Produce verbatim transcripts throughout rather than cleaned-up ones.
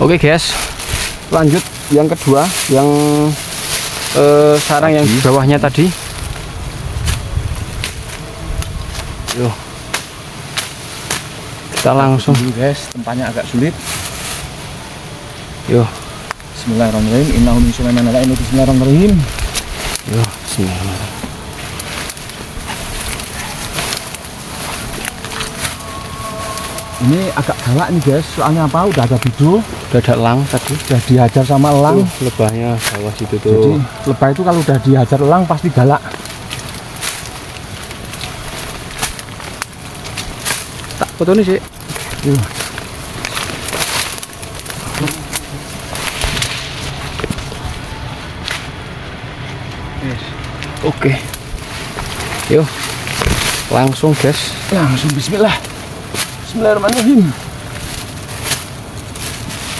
Oke guys, lanjut yang kedua, yang eh, sarang yang di bawahnya tadi. Yo, kita langsung dulu guys, tempatnya agak sulit. Yo, bismillahirrahmanirrahim. Innahum min sulaimanala ini bismillahirrahmanirrahim. Yo, bismillahirrahmanirrahim. Ini agak galak nih guys, soalnya apa? Udah ada bidul, udah ada elang tadi, udah dihajar sama elang. Uh, lebahnya bawah situ tuh. Jadi lebah itu kalau udah dihajar elang pasti galak. Tak foto nih sih. Uh. Yes. Oke. Okay. Yuk, langsung guys. Langsung bismillah. Bismillahirrahmanirrahim.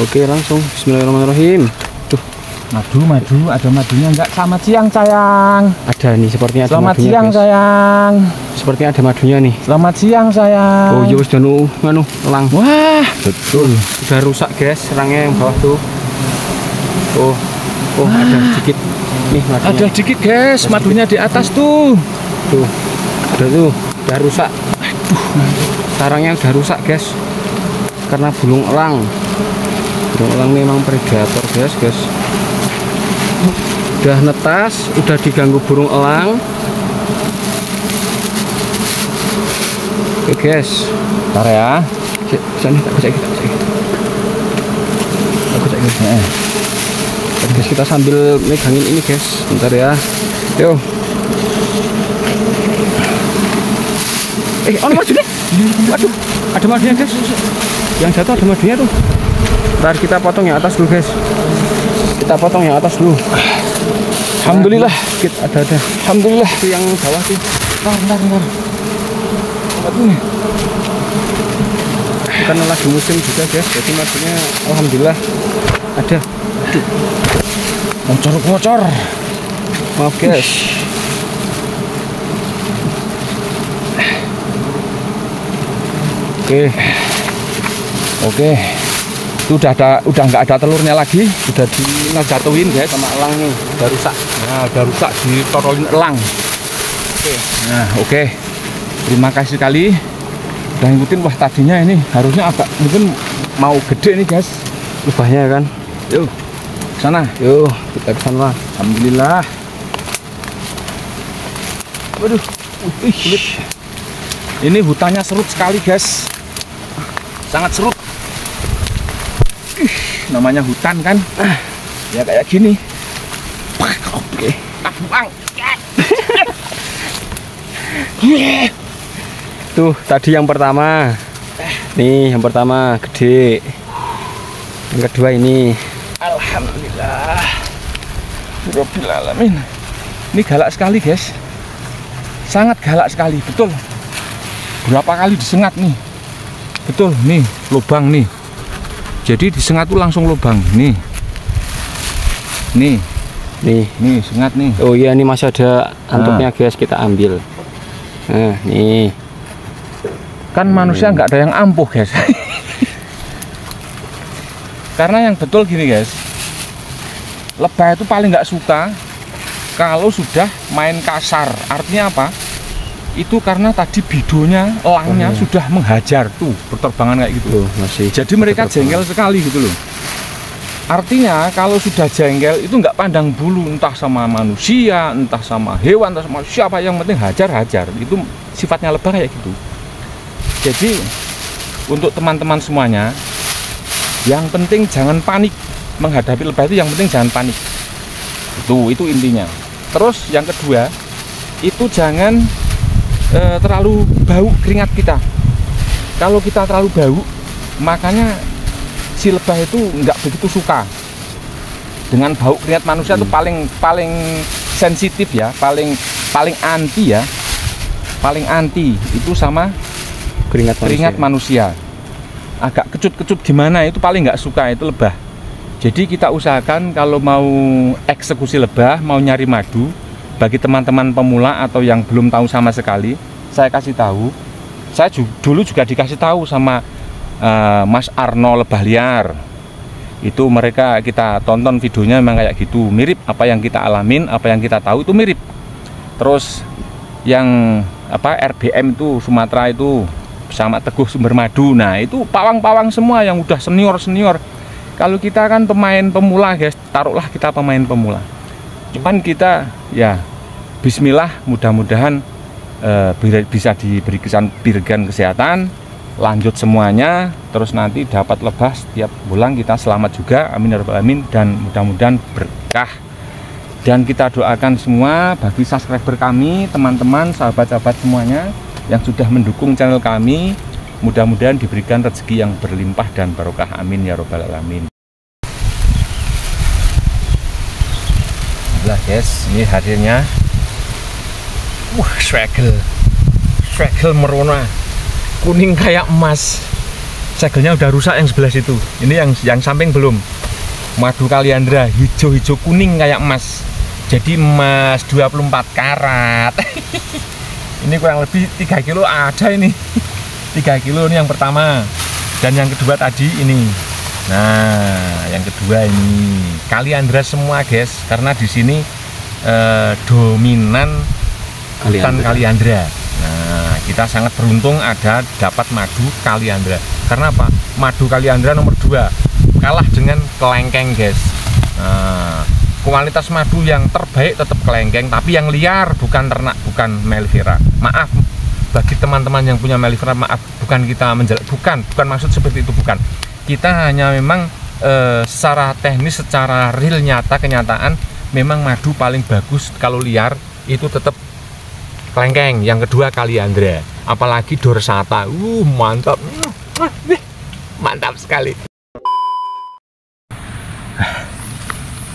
Oke, langsung bismillahirrahmanirrahim. Tuh, madu, madu, ada madunya enggak? Selamat siang sayang. Ada nih, sepertinya ada madunya. Selamat siang sayang. Sepertinya ada madunya nih. Selamat siang sayang. Oh, ya wis danu nganu elang. Wah, betul. Sudah rusak, guys, serangnya yang bawah tuh. Oh. Oh, wah, ada sedikit. Nih madunya. Ada sedikit, guys. Ada madunya sedikit. Di atas tuh. Tuh. Ada tuh, udah rusak. Aduh. Sarangnya udah rusak guys, karena bulung elang. Bulung elang memang predator guys, guys. Udah netas, udah diganggu burung elang. Oke guys, bentar ya. Sini, tak kocek, tak kocek. Tak kocek guys. Guys, kita sambil megangin ini guys, bentar ya. Yo. Eh, on majunya. Waduh, ada madunya guys. Yang jatuh ada madunya tuh. Ntar kita potong yang atas dulu guys. Kita potong yang atas dulu. Alhamdulillah. Kita ada ada. Alhamdulillah. Itu yang bawah tuh. Ntar, ntar, ntar. Madunya. Karena lagi musim juga guys, jadi madunya alhamdulillah ada. Bocor, bocor. Maaf guys. Oke, oke, itu udah ada, udah nggak ada telurnya lagi, udah dijatuhin guys sama elang nih, udah rusak. Nah, udah rusak ditoroin elang. Oke, nah oke, terima kasih sekali, udah ngikutin. Wah tadinya ini harusnya agak mungkin mau gede nih guys, lebahnya kan. Yuk, kesana, yuk kita kesana. Alhamdulillah. Waduh, wih, sulit. Ini hutannya serut sekali guys, sangat serut. Ih, namanya hutan kan, ya kayak gini. Oke, buang. Tuh tadi yang pertama, nih yang pertama gede. Yang kedua ini. Alhamdulillah. Rabbil alamin. Ini galak sekali guys, sangat galak sekali, betul. Berapa kali disengat nih, betul nih lubang nih, jadi disengat tuh langsung lubang nih, nih, nih, nih sengat nih. Oh iya ini masih ada antuknya nah. Guys kita ambil. Nah nih, kan hmm. manusia nggak ada yang ampuh guys, karena yang betul gini guys, lebah itu paling nggak suka kalau sudah main kasar, artinya apa? Itu karena tadi bidonya, elangnya oh, sudah menghajar tuh perterbangan kayak gitu loh, masih jadi mereka jengkel sekali gitu loh. Artinya kalau sudah jengkel itu nggak pandang bulu, entah sama manusia, entah sama hewan, entah sama siapa, yang penting hajar-hajar. Itu sifatnya lebah kayak gitu. Jadi untuk teman-teman semuanya, yang penting jangan panik menghadapi lebah itu, yang penting jangan panik. Itu itu intinya. Terus yang kedua, itu jangan terlalu bau keringat kita. Kalau kita terlalu bau, makanya si lebah itu nggak begitu suka dengan bau keringat manusia. Itu hmm. paling paling sensitif ya, paling paling anti ya, paling anti itu sama keringat keringat manusia. manusia. Agak kecut-kecut gimana itu paling nggak suka itu lebah. Jadi kita usahakan kalau mau eksekusi lebah, mau nyari madu. Bagi teman-teman pemula atau yang belum tahu sama sekali, saya kasih tahu. Saya ju dulu juga dikasih tahu sama uh, Mas Arno Lebah Liar. itu mereka kita tonton videonya memang kayak gitu, mirip apa yang kita alamin, apa yang kita tahu itu mirip. Terus yang apa R B M itu Sumatera itu sama Teguh Sumber Madu, nah itu pawang-pawang semua yang udah senior-senior. Kalau kita kan pemain pemula guys, taruhlah kita pemain pemula, cuman kita ya bismillah mudah-mudahan e, bisa diberi kesan-berikan kesehatan, lanjut semuanya, terus nanti dapat lebah setiap bulan, kita selamat juga, amin ya rabbal alamin, dan mudah-mudahan berkah. Dan kita doakan semua bagi subscriber kami, teman-teman, sahabat-sahabat semuanya yang sudah mendukung channel kami, mudah-mudahan diberikan rezeki yang berlimpah dan barokah, amin ya robbal alamin. Nah guys, ini hadirnya, wah uh, segel, segel merona, kuning kayak emas. Segelnya udah rusak yang sebelah situ. Ini yang yang samping belum. Madu kaliandra hijau-hijau kuning kayak emas. Jadi emas dua puluh empat karat. Ini kurang lebih tiga kilo ada ini. tiga kilo ini yang pertama, dan yang kedua tadi ini. Nah, yang kedua ini kaliandra semua, guys, karena di sini eh, dominan hutan kaliandra. Nah, kita sangat beruntung ada dapat madu kaliandra. Karena apa? Madu kaliandra nomor dua kalah dengan kelengkeng, guys. Nah, kualitas madu yang terbaik tetap kelengkeng, tapi yang liar bukan ternak, bukan Melvira. Maaf, bagi teman-teman yang punya Melvira, maaf, bukan kita menjelek, bukan, bukan maksud seperti itu, bukan. Kita hanya memang e, secara teknis, secara real nyata, kenyataan, memang madu paling bagus kalau liar itu tetap kelengkeng. Yang kedua kaliandra, apalagi dorsata, uh mantap, mantap sekali,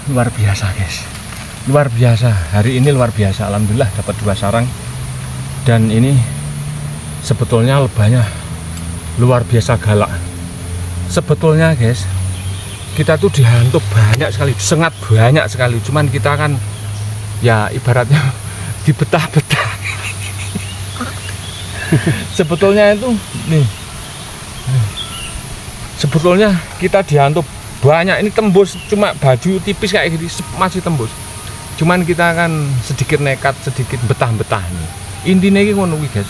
luar biasa guys, luar biasa, hari ini luar biasa, alhamdulillah dapat dua sarang. Dan ini sebetulnya lebahnya luar biasa galak. Sebetulnya guys, kita tuh dihantu banyak sekali, sengat banyak sekali, cuman kita kan ya ibaratnya dibetah-betah. Sebetulnya itu nih, sebetulnya kita dihantu banyak, ini tembus cuma baju tipis kayak gini masih tembus, cuman kita kan sedikit nekat, sedikit betah-betah nih. Intinya ini ngono guys,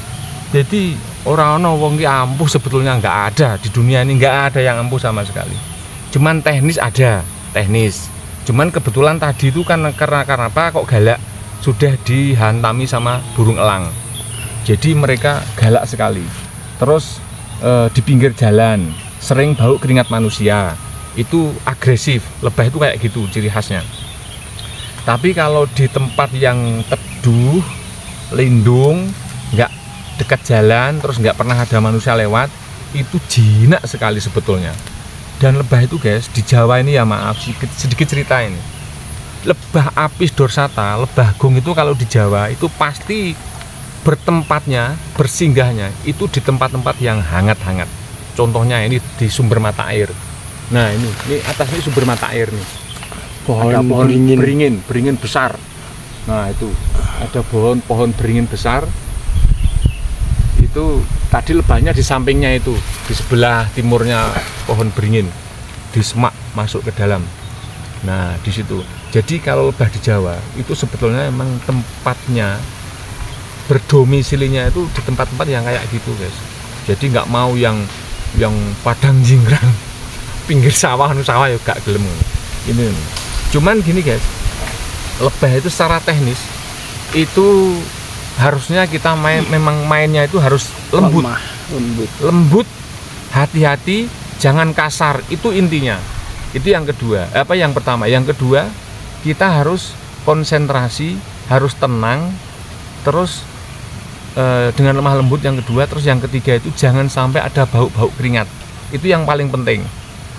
jadi orang-orang wong ki ampuh sebetulnya nggak ada di dunia ini, nggak ada yang ampuh sama sekali. Cuman teknis ada, teknis. Cuman kebetulan tadi itu kan karena karena apa kok galak, sudah dihantami sama burung elang. Jadi mereka galak sekali. Terus e, di pinggir jalan, sering bau keringat manusia. Itu agresif. Lebah itu kayak gitu ciri khasnya. Tapi kalau di tempat yang teduh, lindung, nggak dekat jalan, terus nggak pernah ada manusia lewat, itu jinak sekali sebetulnya. Dan lebah itu guys, di Jawa ini ya maaf, sedikit, sedikit cerita ini, lebah apis dorsata, lebah gong itu kalau di Jawa itu pasti bertempatnya, bersinggahnya itu di tempat-tempat yang hangat-hangat. Contohnya ini di sumber mata air. Nah ini, ini atas ini sumber mata air nih, pohon, ada pohon beringin. beringin, beringin besar. Nah itu ada pohon-pohon beringin besar. Itu tadi lebahnya di sampingnya itu, di sebelah timurnya pohon beringin, di semak masuk ke dalam. Nah di situ. Jadi kalau lebah di Jawa itu sebetulnya emang tempatnya berdomisilinya itu di tempat-tempat yang kayak gitu guys. Jadi nggak mau yang yang padang jinggrang, pinggir sawah, nu sawah ya gak gelem. Ini, ini. Cuman gini guys, lebah itu secara teknis itu harusnya kita main, memang mainnya itu harus lembut, Lemah, lembut, lembut, hati-hati, jangan kasar, itu intinya. Itu yang kedua, apa yang pertama, yang kedua kita harus konsentrasi, harus tenang, terus e, dengan lemah lembut yang kedua, terus yang ketiga itu jangan sampai ada bau-bau keringat, itu yang paling penting.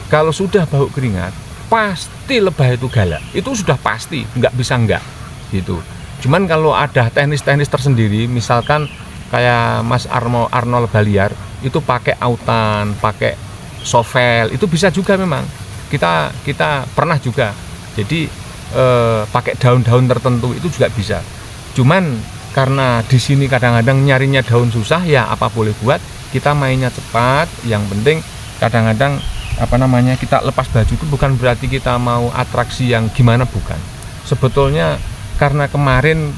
Kalau sudah bau keringat, pasti lebah itu galak, itu sudah pasti, nggak bisa nggak, gitu. Cuman kalau ada teknis-teknis tersendiri, misalkan kayak Mas Arno, Arno Lebah Liar, itu pakai autan, pakai sovel, itu bisa juga memang. Kita kita pernah juga. Jadi eh, pakai daun-daun tertentu itu juga bisa. Cuman karena di sini kadang-kadang nyarinya daun susah, ya apa boleh buat. Kita mainnya cepat. Yang penting kadang-kadang apa namanya, kita lepas baju itu bukan berarti kita mau atraksi yang gimana, bukan. Sebetulnya karena kemarin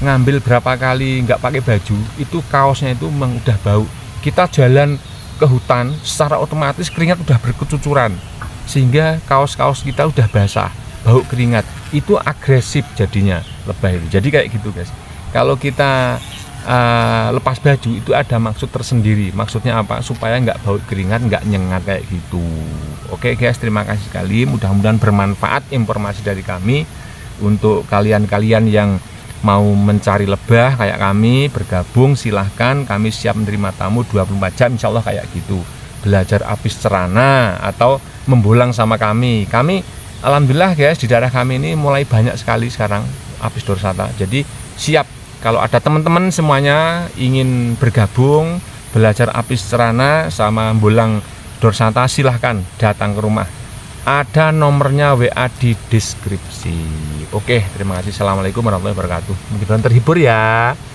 ngambil berapa kali nggak pakai baju, itu kaosnya itu memang udah bau. Kita jalan ke hutan secara otomatis keringat udah berkecucuran, sehingga kaos-kaos kita udah basah, bau keringat. Itu agresif jadinya lebah itu. Jadi kayak gitu guys, kalau kita uh, lepas baju itu ada maksud tersendiri. Maksudnya apa? Supaya nggak bau keringat, nggak nyengat kayak gitu. Oke guys, terima kasih sekali, mudah-mudahan bermanfaat informasi dari kami untuk kalian-kalian yang mau mencari lebah kayak kami, bergabung silahkan, kami siap menerima tamu dua puluh empat jam insya Allah kayak gitu. Belajar apis cerana atau membolang sama kami. Kami alhamdulillah guys, di daerah kami ini mulai banyak sekali sekarang apis dorsata. Jadi siap kalau ada teman-teman semuanya ingin bergabung belajar apis cerana sama membolang dorsata, silahkan datang ke rumah. Ada nomornya W A di deskripsi. Oke, terima kasih. Assalamualaikum warahmatullahi wabarakatuh. Mudah-mudahan terhibur ya.